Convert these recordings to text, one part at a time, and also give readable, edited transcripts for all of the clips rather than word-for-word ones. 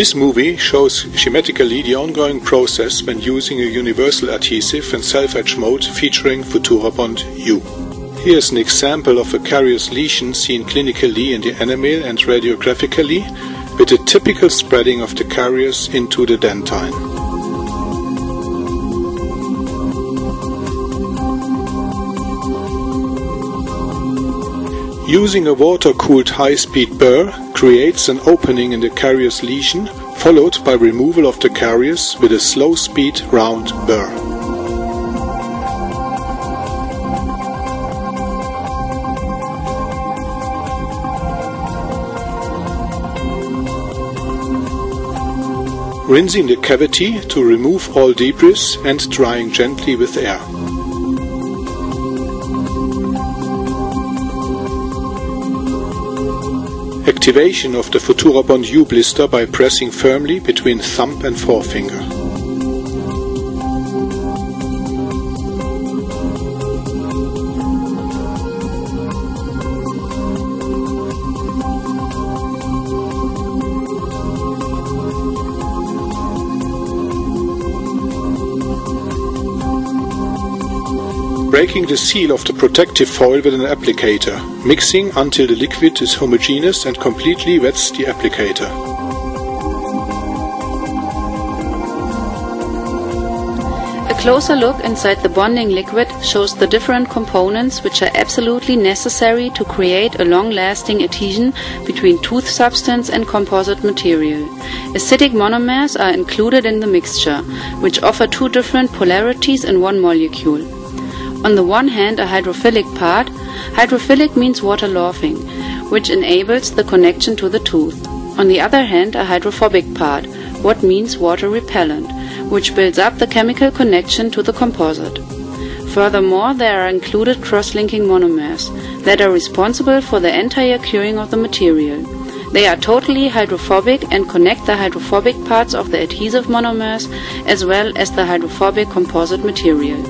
This movie shows schematically the ongoing process when using a universal adhesive and self-edge mode featuring Futurabond U. Here is an example of a carious lesion seen clinically in the enamel and radiographically, with a typical spreading of the caries into the dentine. Using a water-cooled high-speed burr creates an opening in the carious lesion, followed by removal of the caries with a slow-speed round burr. Rinsing the cavity to remove all debris and drying gently with air. Activation of the Futurabond U blister by pressing firmly between thumb and forefinger. Breaking the seal of the protective foil with an applicator, mixing until the liquid is homogeneous and completely wets the applicator. A closer look inside the bonding liquid shows the different components which are absolutely necessary to create a long-lasting adhesion between tooth substance and composite material. Acidic monomers are included in the mixture, which offer two different polarities in one molecule. On the one hand, a hydrophilic part. Hydrophilic means water-loving, which enables the connection to the tooth. On the other hand, a hydrophobic part, what means water-repellent, which builds up the chemical connection to the composite. Furthermore, there are included cross-linking monomers that are responsible for the entire curing of the material. They are totally hydrophobic and connect the hydrophobic parts of the adhesive monomers as well as the hydrophobic composite material.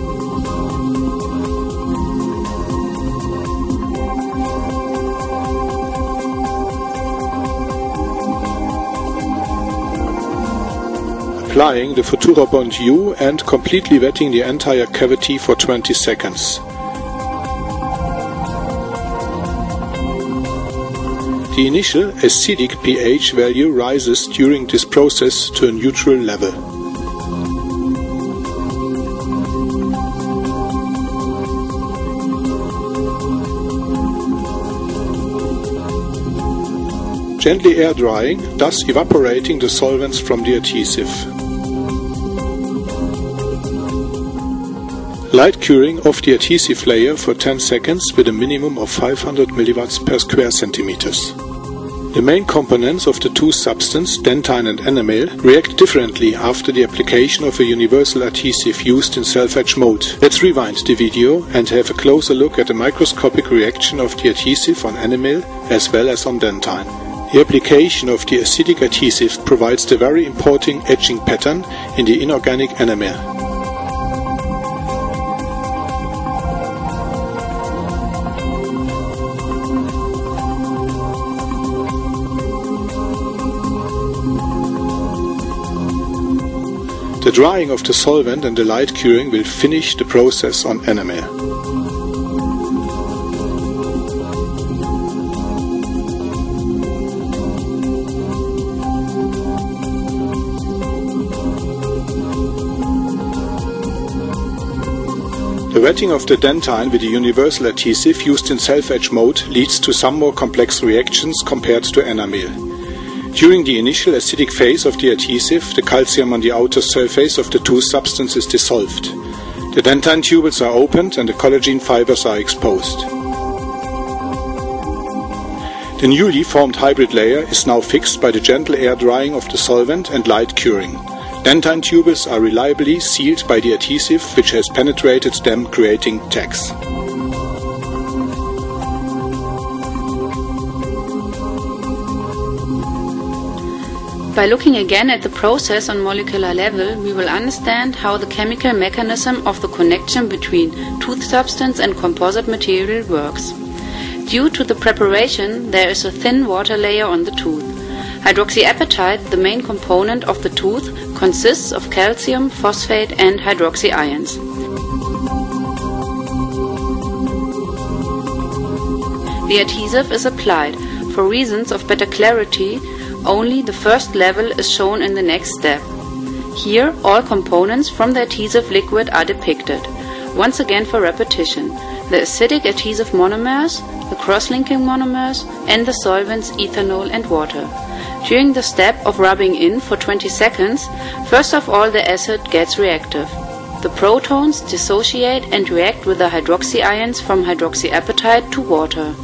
Applying the Futurabond U and completely wetting the entire cavity for 20 seconds. The initial acidic pH value rises during this process to a neutral level. Gently air drying, thus evaporating the solvents from the adhesive. Light curing of the adhesive layer for 10 seconds with a minimum of 500 milliwatts per square centimeters. The main components of the two substances, dentine and enamel, react differently after the application of a universal adhesive used in self-edge mode. Let's rewind the video and have a closer look at the microscopic reaction of the adhesive on enamel as well as on dentine. The application of the acidic adhesive provides the very important etching pattern in the inorganic enamel. The drying of the solvent and the light curing will finish the process on enamel. The wetting of the dentine with the universal adhesive used in self-edge mode leads to some more complex reactions compared to enamel. During the initial acidic phase of the adhesive, the calcium on the outer surface of the two substances is dissolved. The dentine tubules are opened and the collagen fibers are exposed. The newly formed hybrid layer is now fixed by the gentle air drying of the solvent and light curing. Dentine tubules are reliably sealed by the adhesive, which has penetrated them, creating tags. By looking again at the process on molecular level, we will understand how the chemical mechanism of the connection between tooth substance and composite material works. Due to the preparation, there is a thin water layer on the tooth. Hydroxyapatite, the main component of the tooth, consists of calcium, phosphate and hydroxy ions. The adhesive is applied. For reasons of better clarity, only the first level is shown in the next step. Here, all components from the adhesive liquid are depicted, once again for repetition. The acidic adhesive monomers, the cross-linking monomers and the solvents ethanol and water. During the step of rubbing in for 20 seconds, first of all the acid gets reactive. The protons dissociate and react with the hydroxy ions from hydroxyapatite to water.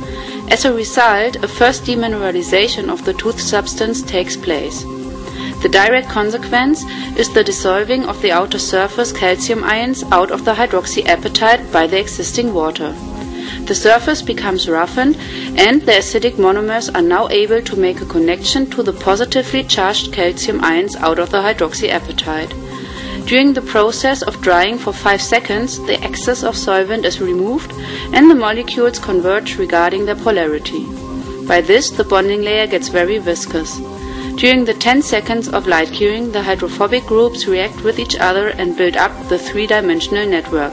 As a result, a first demineralization of the tooth substance takes place. The direct consequence is the dissolving of the outer surface calcium ions out of the hydroxyapatite by the existing water. The surface becomes roughened and the acidic monomers are now able to make a connection to the positively charged calcium ions out of the hydroxyapatite. During the process of drying for 5 seconds, the excess of solvent is removed and the molecules converge regarding their polarity. By this, the bonding layer gets very viscous. During the 10 seconds of light curing, the hydrophobic groups react with each other and build up the three-dimensional network.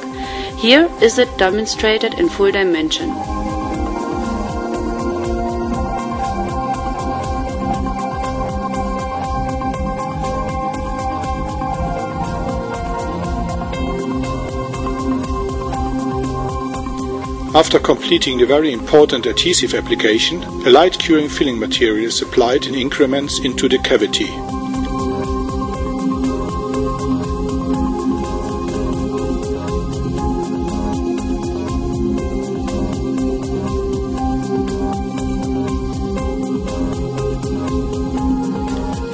Here is it demonstrated in full dimension. After completing the very important adhesive application, a light curing filling material is applied in increments into the cavity.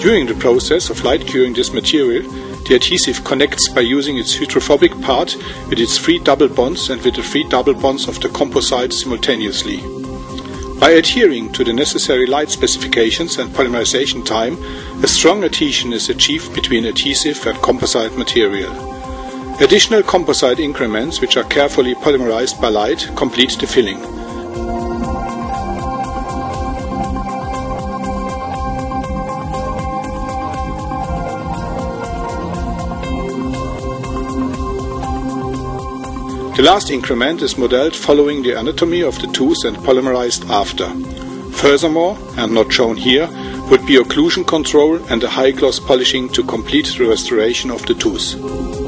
During the process of light curing this material, the adhesive connects by using its hydrophobic part with its three double bonds and with the three double bonds of the composite simultaneously. By adhering to the necessary light specifications and polymerization time, a strong adhesion is achieved between adhesive and composite material. Additional composite increments, which are carefully polymerized by light, complete the filling. The last increment is modeled following the anatomy of the tooth and polymerized after. Furthermore, and not shown here, would be occlusion control and a high gloss polishing to complete the restoration of the tooth.